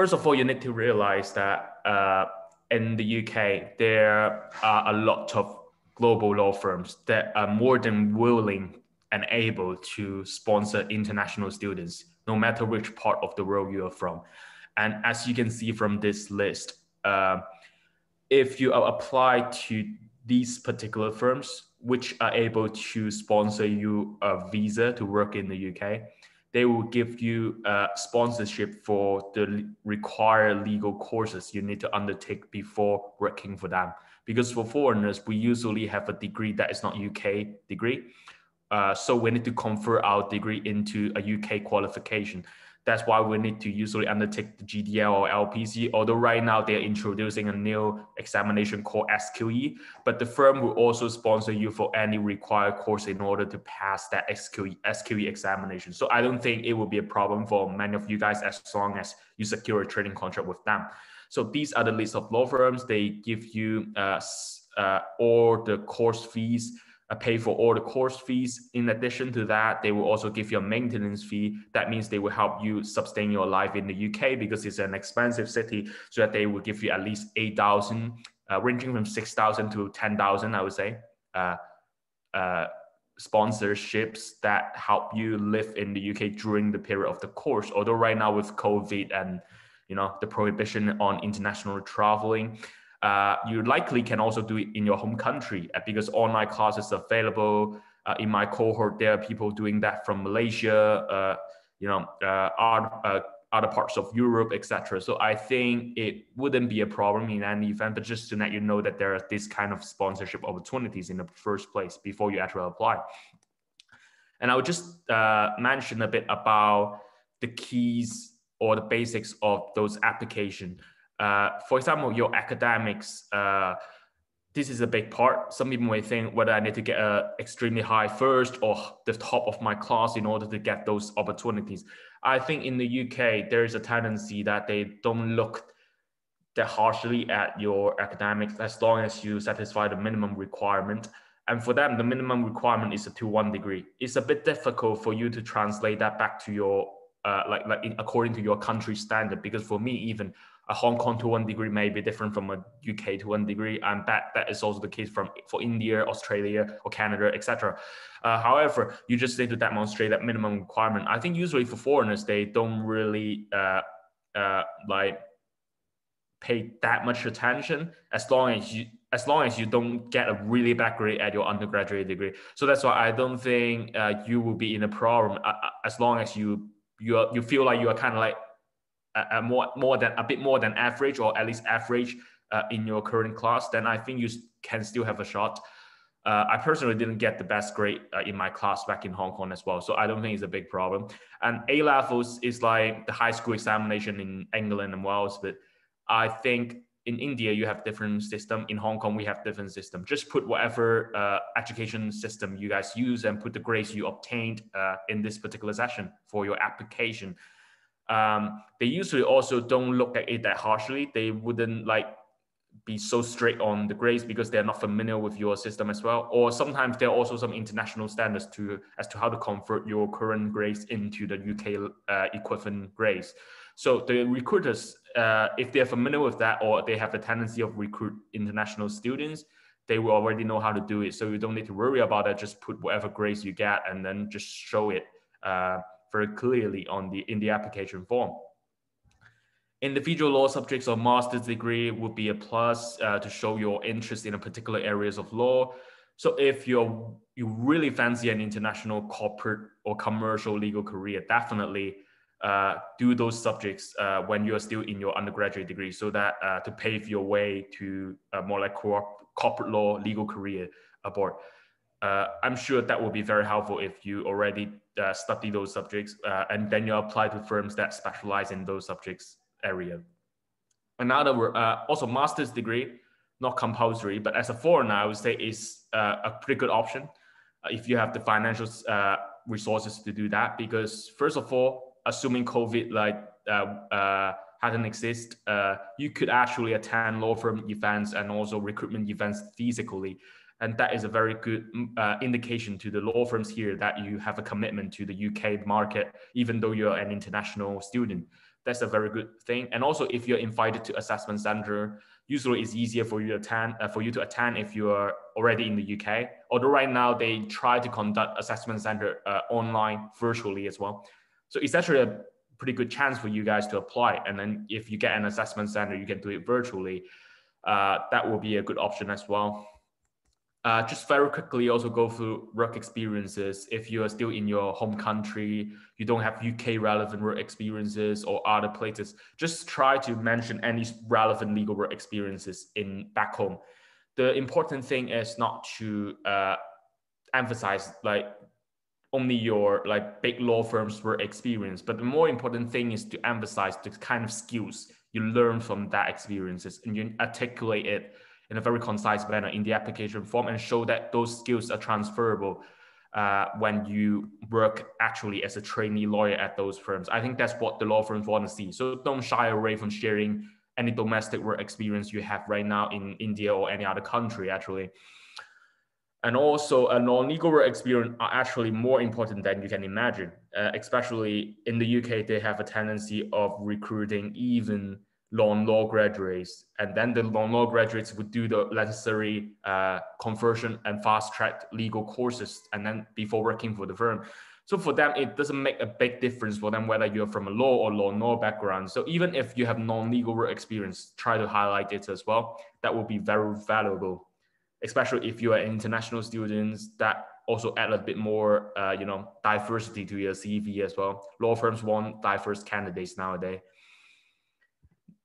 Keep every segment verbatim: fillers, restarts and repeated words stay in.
first of all, you need to realize that uh, in the U K, there are a lot of global law firms that are more than willing and able to sponsor international students, no matter which part of the world you are from. And as you can see from this list, uh, if you apply to these particular firms, which are able to sponsor you a visa to work in the U K, they will give you a sponsorship for the required legal courses you need to undertake before working for them. Because for foreigners, we usually have a degree that is not U K degree. Uh, so we need to convert our degree into a U K qualification. That's why we need to usually undertake the G D L or L P C, although right now they're introducing a new examination called S Q E, but the firm will also sponsor you for any required course in order to pass that S Q E, S Q E examination. So I don't think it will be a problem for many of you guys as long as you secure a training contract with them. So these are the list of law firms. They give you uh, uh, all the course fees, pay for all the course fees. In addition to that, they will also give you a maintenance fee. That means they will help you sustain your life in the U K because it's an expensive city, so that they will give you at least eight thousand, uh, ranging from six thousand to ten thousand, I would say, uh, uh, sponsorships that help you live in the U K during the period of the course. Although right now with COVID and you know the prohibition on international traveling, Uh, you likely can also do it in your home country because online classes are available. Uh, in my cohort, there are people doing that from Malaysia, uh, you know, uh, other, uh, other parts of Europe, et cetera. So I think it wouldn't be a problem in any event, but just to let you know that there are this kind of sponsorship opportunities in the first place before you actually apply. And I would just uh, mention a bit about the keys or the basics of those applications. Uh, for example, your academics, uh, this is a big part. Some people may think whether I need to get uh, extremely high first or the top of my class in order to get those opportunities. I think in the U K, there is a tendency that they don't look that harshly at your academics as long as you satisfy the minimum requirement. And for them, the minimum requirement is a two one degree. It's a bit difficult for you to translate that back to your, uh, like, like in, according to your country standard, because for me, even a Hong Kong to one degree may be different from a U K to one degree, and that that is also the case from for India, Australia, or Canada, et cetera. Uh, however, you just need to demonstrate that minimum requirement. I think usually for foreigners, they don't really uh, uh, like pay that much attention as long as you as long as you don't get a really bad grade at your undergraduate degree. So that's why I don't think uh, you will be in a problem uh, as long as you you are, you feel like you are kind of like. Uh, more, more than a bit more than average, or at least average uh, in your current class, then I think you can still have a shot. Uh, I personally didn't get the best grade uh, in my class back in Hong Kong as well, so I don't think it's a big problem. And A levels is like the high school examination in England and Wales, but I think in India you have different system. In Hong Kong we have different system. Just put whatever uh, education system you guys use and put the grades you obtained uh, in this particular session for your application. Um, they usually also don't look at it that harshly. They wouldn't like be so strict on the grades because they're not familiar with your system as well. Or sometimes there are also some international standards to as to how to convert your current grades into the U K uh, equivalent grades. So the recruiters, uh, if they're familiar with that or they have a tendency of recruit international students, they will already know how to do it. So you don't need to worry about that. Just put whatever grades you get and then just show it Uh, very clearly on the in the application form. Individual law subjects or master's degree would be a plus uh, to show your interest in a particular areas of law. So if you're you really fancy an international corporate or commercial legal career, definitely uh, do those subjects uh, when you're still in your undergraduate degree, so that uh, to pave your way to a more like corporate law legal career abroad. Uh, I'm sure that will be very helpful if you already uh, study those subjects uh, and then you apply to firms that specialize in those subjects area. Another, uh, also master's degree, not compulsory, but as a foreigner, I would say is uh, a pretty good option uh, if you have the financial uh, resources to do that, because first of all, assuming COVID like uh, uh, hadn't exist, uh, you could actually attend law firm events and also recruitment events physically. And that is a very good uh, indication to the law firms here that you have a commitment to the U K market, even though you're an international student. That's a very good thing. And also, if you're invited to assessment center, usually it's easier for you to attend, uh, for you to attend if you are already in the U K. Although right now they try to conduct assessment center uh, online virtually as well. So it's actually a pretty good chance for you guys to apply. And then if you get an assessment center, you can do it virtually. Uh, that will be a good option as well. Uh, just very quickly also go through work experiences. If you are still in your home country, you don't have U K relevant work experiences or other places, just try to mention any relevant legal work experiences in back home. The important thing is not to uh, emphasize like only your like big law firms work experience, but the more important thing is to emphasize the kind of skills you learn from that experiences, and you articulate it in a very concise manner in the application form, and show that those skills are transferable uh, when you work actually as a trainee lawyer at those firms. I think that's what the law firms want to see. So don't shy away from sharing any domestic work experience you have right now in India or any other country actually. And also a non-legal work experience are actually more important than you can imagine, uh, especially in the U K, they have a tendency of recruiting even non-law graduates, and then the non-law graduates would do the necessary uh, conversion and fast-track legal courses, and then before working for the firm. So for them, it doesn't make a big difference for them whether you're from a law or non-law background. So even if you have non-legal work experience, try to highlight it as well. That will be very valuable, especially if you are international students. That also add a bit more, uh, you know, diversity to your C V as well. Law firms want diverse candidates nowadays.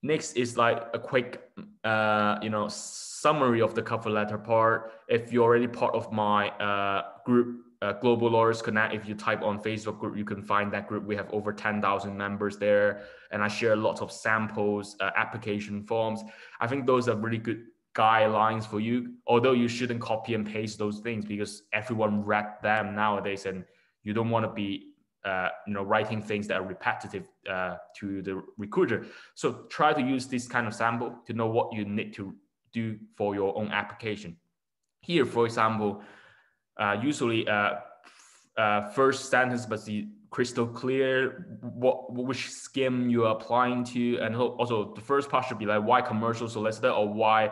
Next is like a quick, uh, you know, summary of the cover letter part. If you're already part of my uh, group, uh, Global Lawyers Connect, if you type on Facebook group, you can find that group. We have over ten thousand members there. And I share lots of samples, uh, application forms. I think those are really good guidelines for you. Although you shouldn't copy and paste those things because everyone read them nowadays, and you don't want to be Uh, you know, writing things that are repetitive uh, to the recruiter. So try to use this kind of sample to know what you need to do for your own application. Here, for example, uh, usually uh, uh, first sentence must be crystal clear, what which scheme you're applying to. And also the first part should be like, why commercial solicitor, or why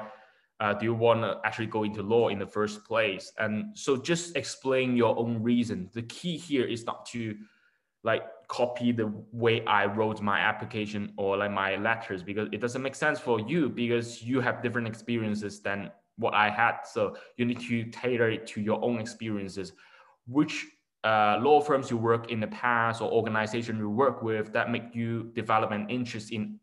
uh, do you want to actually go into law in the first place? And so just explain your own reason. The key here is not to like copy the way I wrote my application or like my letters, because it doesn't make sense for you, because you have different experiences than what I had. So you need to tailor it to your own experiences, which uh, law firms you work in the past or organization you work with that make you develop an interest in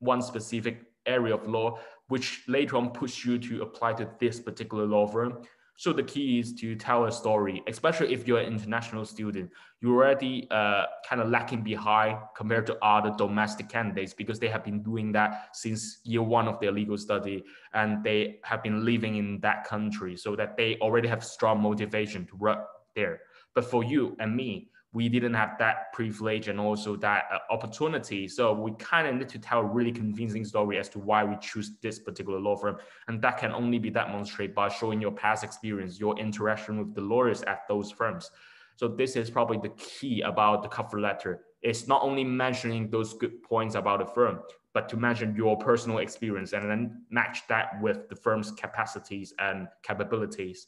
one specific area of law, which later on push you to apply to this particular law firm. So the key is to tell a story, especially if you're an international student. You're already uh, kind of lacking behind compared to other domestic candidates, because they have been doing that since year one of their legal study, and they have been living in that country, so that they already have strong motivation to work there. But for you and me, we didn't have that privilege and also that uh, opportunity. So we kind of need to tell a really convincing story as to why we choose this particular law firm. And that can only be demonstrated by showing your past experience, your interaction with the lawyers at those firms. So this is probably the key about the cover letter. It's not only mentioning those good points about the firm, but to mention your personal experience and then match that with the firm's capacities and capabilities.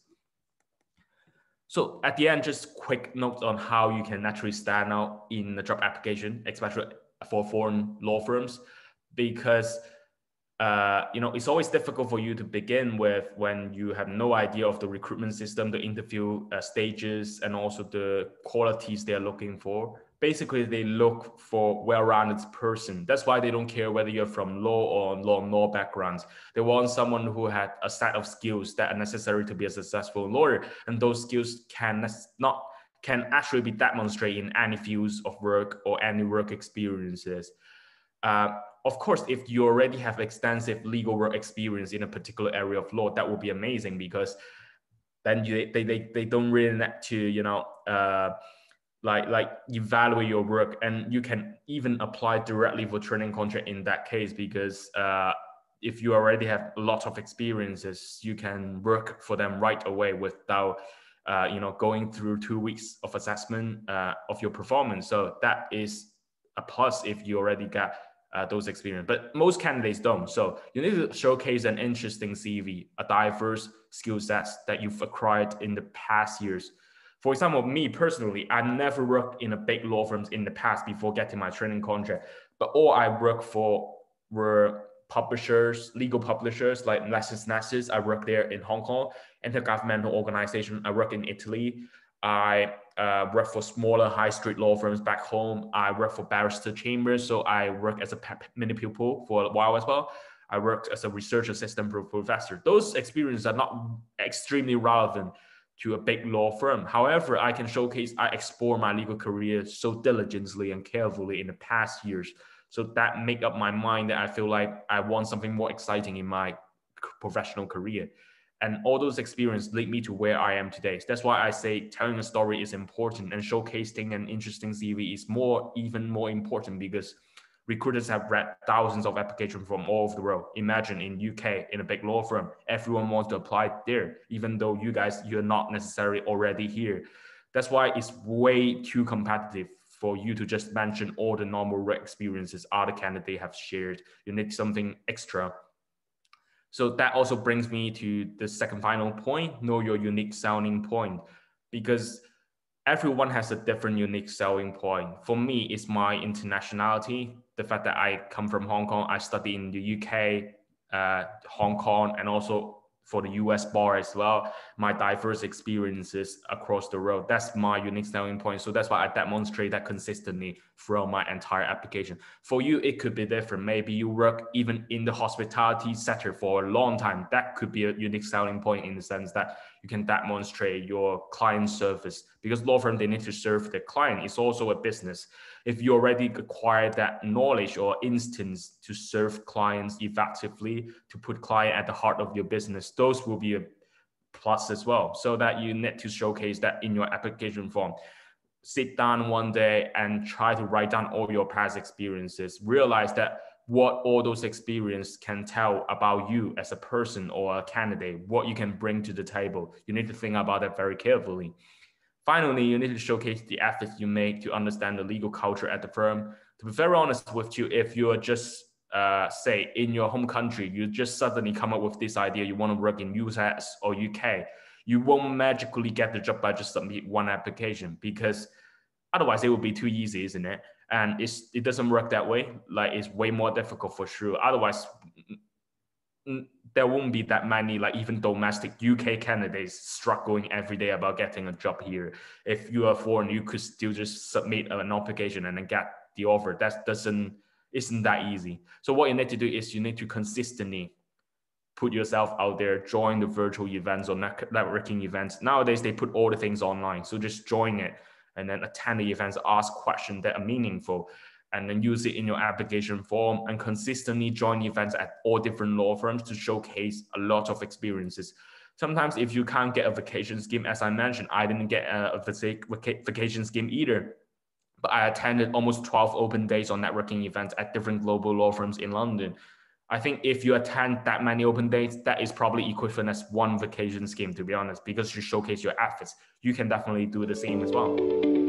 So at the end, just quick notes on how you can naturally stand out in the job application, especially for foreign law firms, because uh, you know, it's always difficult for you to begin with when you have no idea of the recruitment system, the interview uh, stages, and also the qualities they're looking for. Basically, they look for well-rounded person. That's why they don't care whether you're from law or non-law backgrounds. They want someone who had a set of skills that are necessary to be a successful lawyer, and those skills can not can actually be demonstrated in any fields of work or any work experiences. Uh, of course, if you already have extensive legal work experience in a particular area of law, that would be amazing, because then you, they they they don't really need to, you know. Uh, like like evaluate your work, and you can even apply directly for training contract in that case, because uh, if you already have a lot of experiences, you can work for them right away without uh, you know, going through two weeks of assessment uh, of your performance. So that is a plus if you already got uh, those experience, but most candidates don't. So you need to showcase an interesting C V, a diverse skill sets that you've acquired in the past years. For example, me personally, I never worked in a big law firms in the past before getting my training contract, but all I worked for were publishers, legal publishers like Messrs Nassers. I worked there in Hong Kong, intergovernmental organization. I worked in Italy. I uh, worked for smaller high street law firms back home. I worked for barrister chambers. So I worked as a mini pupil for a while as well. I worked as a research assistant professor. Those experiences are not extremely relevant to a big law firm. However, I can showcase I explored my legal career so diligently and carefully in the past years. So that make up my mind that I feel like I want something more exciting in my professional career. And all those experiences lead me to where I am today. That's why I say telling a story is important, and showcasing an interesting C V is more, even more important, because recruiters have read thousands of applications from all over the world. Imagine in U K, in a big law firm, everyone wants to apply there, even though you guys, you're not necessarily already here. That's why it's way too competitive for you to just mention all the normal experiences other candidates have shared. You need something extra. So that also brings me to the second final point, know your unique selling point, because everyone has a different unique selling point. For me, it's my internationality, the fact that I come from Hong Kong, I study in the U K, uh, Hong Kong, and also for the U S bar as well, my diverse experiences across the world. That's my unique selling point. So that's why I demonstrate that consistently throughout my entire application. For you, it could be different. Maybe you work even in the hospitality sector for a long time. That could be a unique selling point in the sense that you can demonstrate your client service, because law firm, they need to serve the client. It's also a business. If you already acquired that knowledge or instance to serve clients effectively, to put client at the heart of your business, those will be a plus as well. So that you need to showcase that in your application form. Sit down one day and try to write down all your past experiences. Realize that what all those experiences can tell about you as a person or a candidate, what you can bring to the table. You need to think about that very carefully. Finally, you need to showcase the efforts you make to understand the legal culture at the firm. To be very honest with you, if you are just, uh, say, in your home country, you just suddenly come up with this idea, you want to work in U S or U K, you won't magically get the job by just submit one application, because otherwise it would be too easy, isn't it? And it's, it doesn't work that way. Like, it's way more difficult for sure. Otherwise, there won't be that many, like even domestic U K candidates struggling every day about getting a job here. If you are foreign, you could still just submit an application and then get the offer. That doesn't, isn't that easy. So what you need to do is you need to consistently put yourself out there, join the virtual events or networking events. Nowadays, they put all the things online. So just join it, and then attend the events, ask questions that are meaningful, and then use it in your application form, and consistently join events at all different law firms to showcase a lot of experiences. Sometimes if you can't get a vacation scheme, as I mentioned, I didn't get a vacation scheme either, but I attended almost twelve open days on networking events at different global law firms in London. I think if you attend that many open dates, that is probably equivalent as one vacation scheme, to be honest, because you showcase your efforts. You can definitely do the same as well.